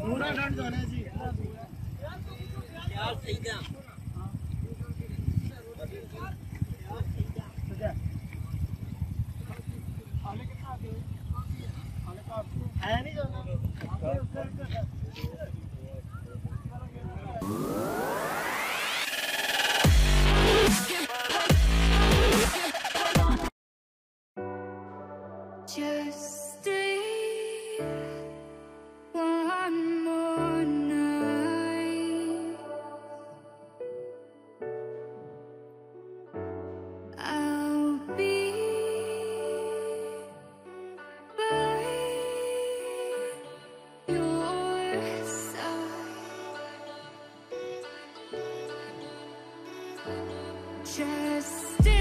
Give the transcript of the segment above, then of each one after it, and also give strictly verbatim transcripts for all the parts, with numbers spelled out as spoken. पूरा डन जाना है जी यार सही का खाने के साथ खाने का है नहीं जाना Just stay one more night. I'll be by your side. Just stay.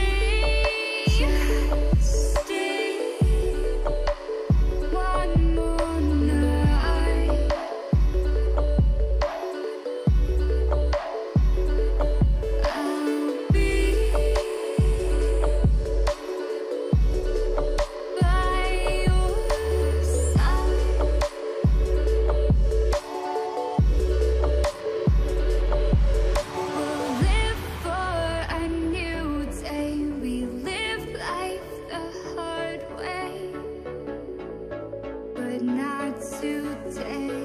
Today